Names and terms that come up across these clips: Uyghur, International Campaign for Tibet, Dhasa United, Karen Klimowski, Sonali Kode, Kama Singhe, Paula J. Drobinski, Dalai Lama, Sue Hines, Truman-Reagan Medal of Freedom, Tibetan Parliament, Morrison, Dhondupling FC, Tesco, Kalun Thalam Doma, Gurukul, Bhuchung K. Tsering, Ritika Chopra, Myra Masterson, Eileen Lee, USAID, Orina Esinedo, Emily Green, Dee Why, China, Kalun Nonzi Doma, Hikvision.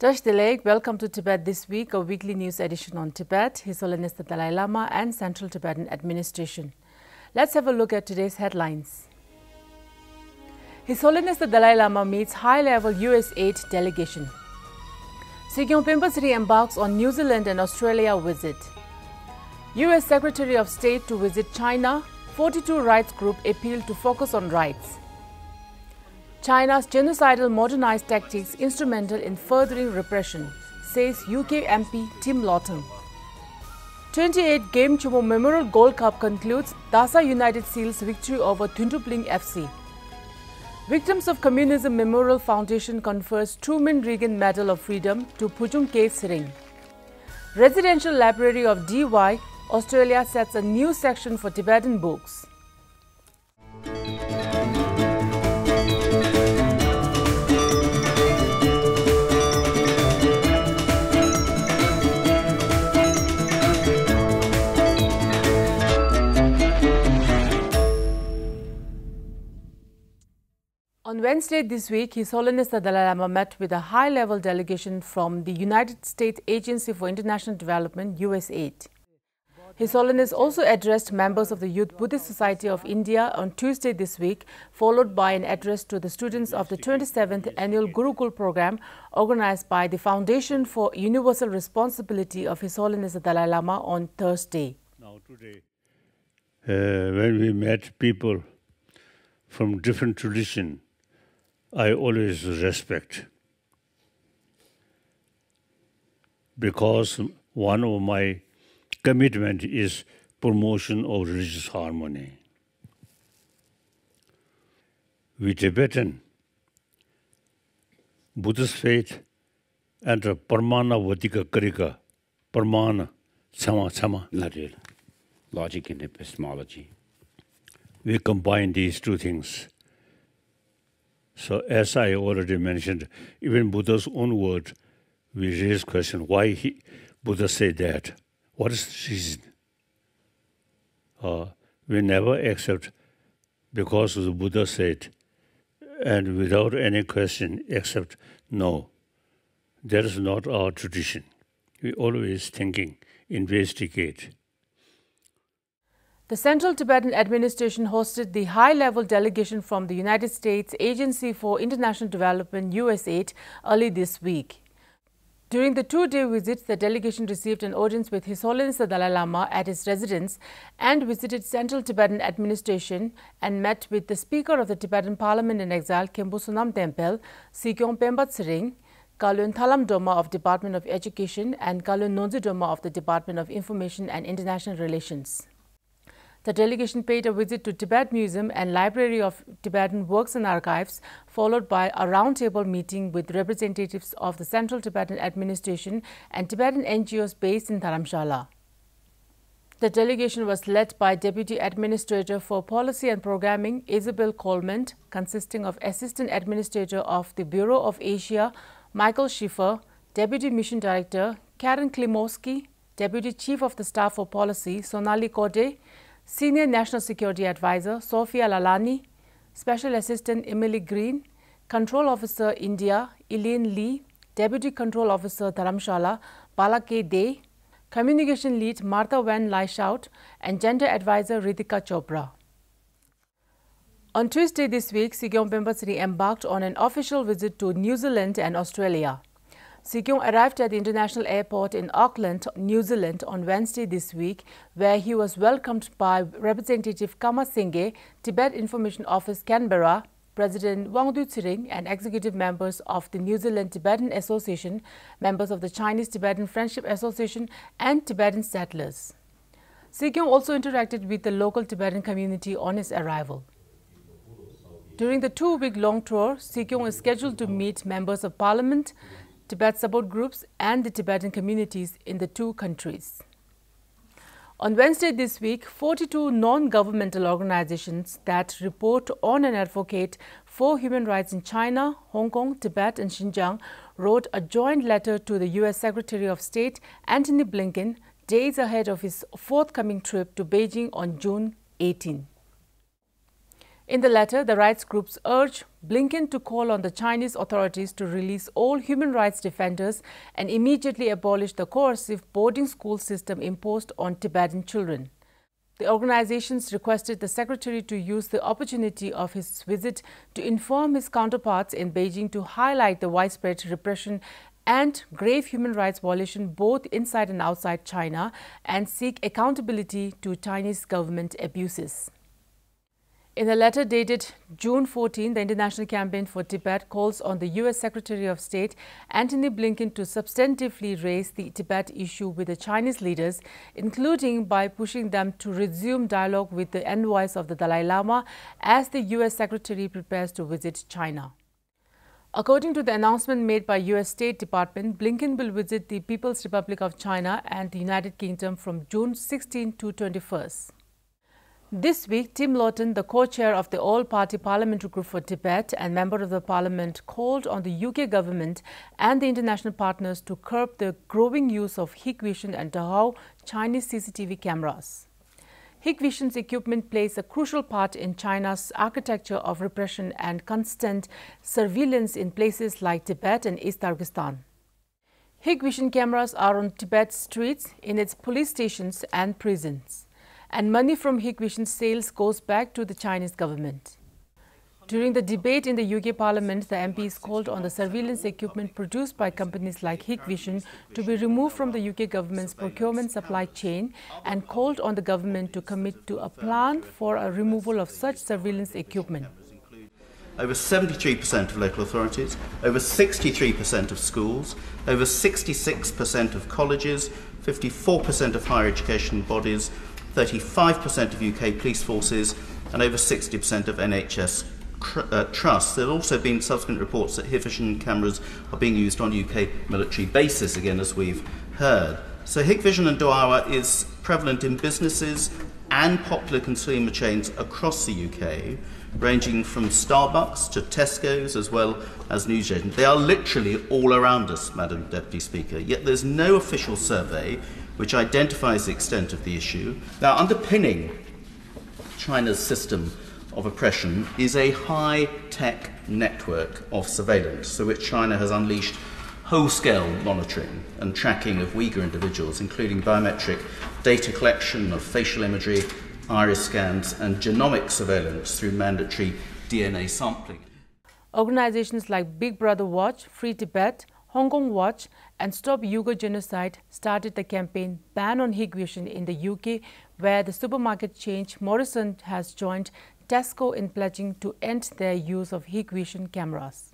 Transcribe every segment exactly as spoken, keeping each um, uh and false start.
Josh Deleg, welcome to Tibet This Week, a weekly news edition on Tibet, His Holiness the Dalai Lama and Central Tibetan Administration. Let's have a look at today's headlines. His Holiness the Dalai Lama meets high-level U S A I D delegation. Sikyong Penpa Tsering embarks on New Zealand and Australia visit. U S Secretary of State to visit China, forty-two rights group appeal to focus on rights. China's genocidal modernized tactics instrumental in furthering repression, says U K M P Tim Loughton. twenty-eight game Chumu Memorial Gold Cup concludes Dhasa United Seals victory over Dhondupling F C. Victims of Communism Memorial Foundation confers Truman-Reagan Medal of Freedom to Bhuchung K. Tsering. Residential Library of Dee Why, Australia sets a new section for Tibetan books. On Wednesday this week, His Holiness the Dalai Lama met with a high-level delegation from the United States Agency for International Development, U S A I D. His Holiness also addressed members of the Youth Buddhist Society of India on Tuesday this week, followed by an address to the students of the twenty-seventh Annual Gurukul Program organized by the Foundation for Universal Responsibility of His Holiness the Dalai Lama on Thursday. Now today, uh, when we met people from different traditions, I always respect, because one of my commitment is promotion of religious harmony. We Tibetan Buddhist faith and the Parmana Vadika Karika, Parmana Sama Sama Naril, logic and epistemology. We combine these two things. So, as I already mentioned, even Buddha's own word, we raise question, why he, Buddha said that? What is the reason? Uh, we never accept because the Buddha said, and without any question, accept no. That is not our tradition. We always thinking, investigate. The Central Tibetan Administration hosted the high-level delegation from the United States Agency for International Development, U S A I D, early this week. During the two-day visit, the delegation received an audience with His Holiness the Dalai Lama at his residence and visited Central Tibetan Administration and met with the Speaker of the Tibetan Parliament in Exile, Kempo Sunam Tempel, Sikyong Penpa Tsering, Kalun Thalam Doma of Department of Education and Kalun Nonzi Doma of the Department of Information and International Relations. The delegation paid a visit to Tibet Museum and Library of Tibetan Works and Archives, followed by a roundtable meeting with representatives of the Central Tibetan Administration and Tibetan N G Os based in Dharamsala. The delegation was led by Deputy Administrator for Policy and Programming, Isabel Coleman, consisting of Assistant Administrator of the Bureau of Asia, Michael Schiffer, Deputy Mission Director, Karen Klimowski, Deputy Chief of the Staff for Policy, Sonali Kode, Senior National Security Advisor Sophia Lalani, Special Assistant Emily Green, Control Officer India Eileen Lee, Deputy Control Officer Dharamsala Bala Dey, Communication Lead Martha Van Lyshout, and Gender Advisor Ritika Chopra. On Tuesday this week, Sikyong Penpa Tsering embarked on an official visit to New Zealand and Australia. Sikyong arrived at the International Airport in Auckland, New Zealand on Wednesday this week, where he was welcomed by Representative Kama Singhe, Tibet Information Office Canberra, President Wangdu Tsering and executive members of the New Zealand Tibetan Association, members of the Chinese Tibetan Friendship Association and Tibetan settlers. Sikyong also interacted with the local Tibetan community on his arrival. During the two-week-long tour, Sikyong is scheduled to meet members of parliament, Tibet support groups and the Tibetan communities in the two countries. On Wednesday this week, forty-two non-governmental organizations that report on and advocate for human rights in China, Hong Kong, Tibet and Xinjiang wrote a joint letter to the U S Secretary of State, Antony Blinken, days ahead of his forthcoming trip to Beijing on June eighteenth. In the letter, the rights groups urge Blinken to call on the Chinese authorities to release all human rights defenders and immediately abolish the coercive boarding school system imposed on Tibetan children. The organizations requested the secretary to use the opportunity of his visit to inform his counterparts in Beijing to highlight the widespread repression and grave human rights violation both inside and outside China, and seek accountability to Chinese government abuses. In a letter dated June fourteenth, the International Campaign for Tibet calls on the U S Secretary of State Antony Blinken to substantively raise the Tibet issue with the Chinese leaders, including by pushing them to resume dialogue with the envoys of the Dalai Lama as the U S Secretary prepares to visit China. According to the announcement made by U S State Department, Blinken will visit the People's Republic of China and the United Kingdom from June sixteenth to twenty-first. This week, Tim Loughton, the co-chair of the All-Party Parliamentary Group for Tibet and member of the Parliament, called on the U K government and the international partners to curb the growing use of Hikvision and Dahua Chinese C C T V cameras. Hikvision's equipment plays a crucial part in China's architecture of repression and constant surveillance in places like Tibet and East Turkestan. Hikvision cameras are on Tibet's streets, in its police stations and prisons. And money from Hikvision sales goes back to the Chinese government. During the debate in the U K Parliament, the M Ps called on the surveillance equipment produced by companies like Hikvision to be removed from the U K government's procurement supply chain, and called on the government to commit to a plan for a removal of such surveillance equipment. Over seventy-three percent of local authorities, over sixty-three percent of schools, over sixty-six percent of colleges, fifty-four percent of higher education bodies, thirty-five percent of U K police forces, and over sixty percent of N H S Uh, trusts. There have also been subsequent reports that Hikvision cameras are being used on U K military bases, again, as we've heard. So Hikvision and Dahua is prevalent in businesses and popular consumer chains across the U K, ranging from Starbucks to Tesco's, as well as newsagents. They are literally all around us, Madam Deputy Speaker, yet there's no official survey which identifies the extent of the issue. Now, underpinning China's system of oppression is a high-tech network of surveillance, through which China has unleashed whole-scale monitoring and tracking of Uyghur individuals, including biometric data collection of facial imagery, iris scans, and genomic surveillance through mandatory D N A sampling. Organizations like Big Brother Watch, Free Tibet, Hong Kong Watch, and Stop Uyghur Genocide started the campaign Ban on Hikvision in the U K, where the supermarket chain Morrison has joined Tesco in pledging to end their use of Hikvision cameras.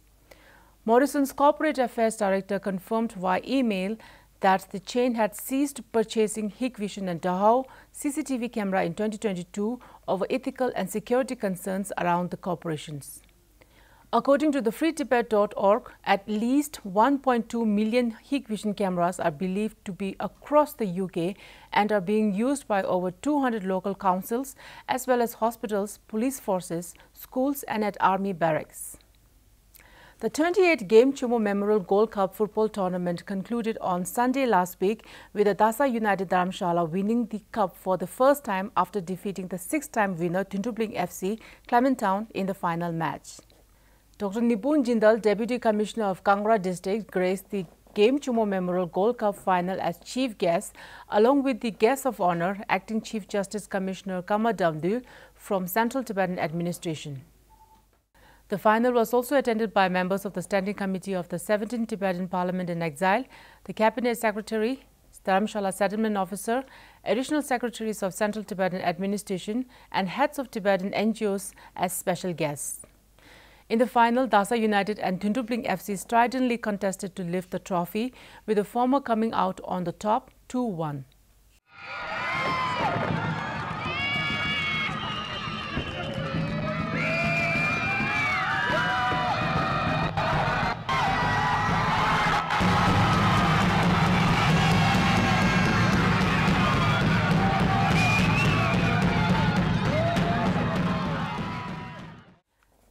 Morrison's corporate affairs director confirmed via email that the chain had ceased purchasing Hikvision and Dahua C C T V camera in twenty twenty-two over ethical and security concerns around the corporations. According to the free tibet dot org, at least one point two million Hikvision cameras are believed to be across the U K and are being used by over two hundred local councils, as well as hospitals, police forces, schools, and at army barracks. The twenty-eight game Chumu Memorial Gold Cup football tournament concluded on Sunday last week, with the Dhasa United Dharamsala winning the cup for the first time after defeating the six-time winner Dhondupling F C Clementown in the final match. Doctor Nipun Jindal, Deputy Commissioner of Kangra District, graced the Game Chumu Memorial Gold Cup final as Chief Guest, along with the Guest of Honour, Acting Chief Justice Commissioner Kama Damdu from Central Tibetan Administration. The final was also attended by members of the Standing Committee of the seventeenth Tibetan Parliament in Exile, the Cabinet Secretary, Dharamshala Settlement Officer, Additional Secretaries of Central Tibetan Administration, and heads of Tibetan N G Os as special guests. In the final, Dhasa United and Dhondupling F C stridently contested to lift the trophy, with the former coming out on the top two one.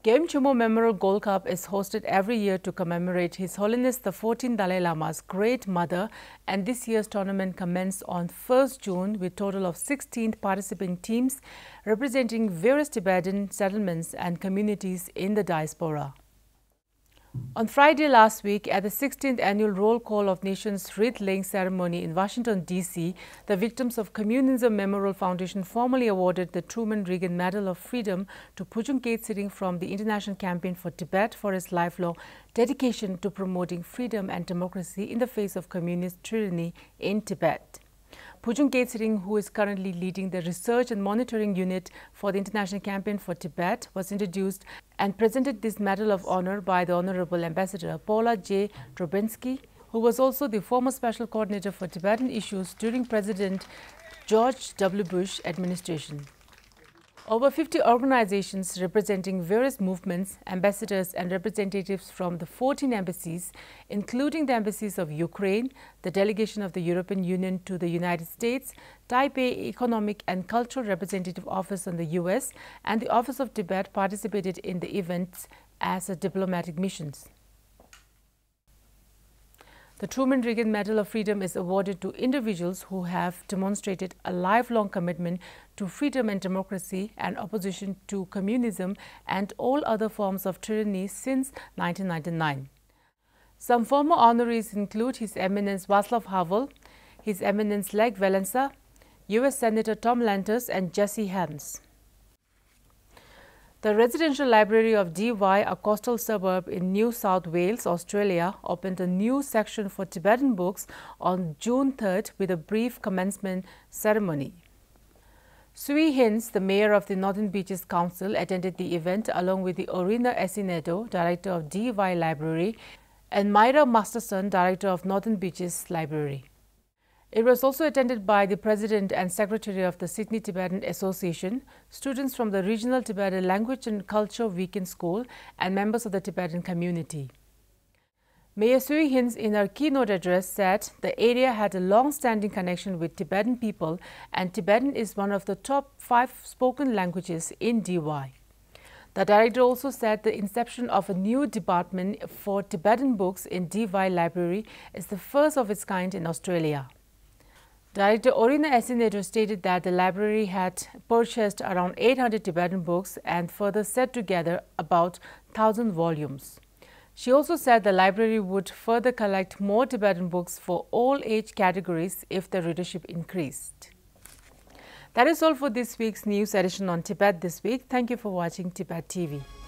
Chumu Memorial Gold Cup is hosted every year to commemorate His Holiness the fourteenth Dalai Lama's Great Mother, and this year's tournament commenced on first of June with a total of sixteen participating teams representing various Tibetan settlements and communities in the diaspora. On Friday last week, at the sixteenth annual Roll Call of Nations wreath-laying ceremony in Washington, D C, the Victims of Communism Memorial Foundation formally awarded the Truman-Reagan Medal of Freedom to Bhuchung K. Tsering from the International Campaign for Tibet for his lifelong dedication to promoting freedom and democracy in the face of communist tyranny in Tibet. Bhuchung K. Tsering, who is currently leading the Research and Monitoring Unit for the International Campaign for Tibet, was introduced and presented this Medal of Honor by the Honorable Ambassador Paula J. Drobinski, who was also the former Special Coordinator for Tibetan Issues during President George W. Bush administration. Over fifty organizations representing various movements, ambassadors and representatives from the fourteen embassies, including the embassies of Ukraine, the delegation of the European Union to the United States, Taipei Economic and Cultural Representative Office in the U S, and the Office of Tibet, participated in the events as a diplomatic missions. The Truman-Reagan Medal of Freedom is awarded to individuals who have demonstrated a lifelong commitment to freedom and democracy and opposition to communism and all other forms of tyranny since nineteen ninety-nine. Some former honorees include His Eminence Václav Havel, His Eminence Lech Walesa, U S Senator Tom Lantos and Jesse Helms. The residential library of Dee Why, a coastal suburb in New South Wales, Australia, opened a new section for Tibetan books on June third with a brief commencement ceremony. Sue Hines, the mayor of the Northern Beaches Council, attended the event along with the Orina Esinedo, director of Dee Why Library, and Myra Masterson, director of Northern Beaches Library. It was also attended by the President and Secretary of the Sydney Tibetan Association, students from the Regional Tibetan Language and Culture Weekend School, and members of the Tibetan community. Mayor Sue Hines, in her keynote address, said the area had a long-standing connection with Tibetan people, and Tibetan is one of the top five spoken languages in Dee Why. The director also said the inception of a new department for Tibetan books in Dee Why Library is the first of its kind in Australia. Director Orina Esinedo stated that the library had purchased around eight hundred Tibetan books and further set together about one thousand volumes. She also said the library would further collect more Tibetan books for all age categories if the readership increased. That is all for this week's news edition on Tibet This Week. Thank you for watching Tibet T V.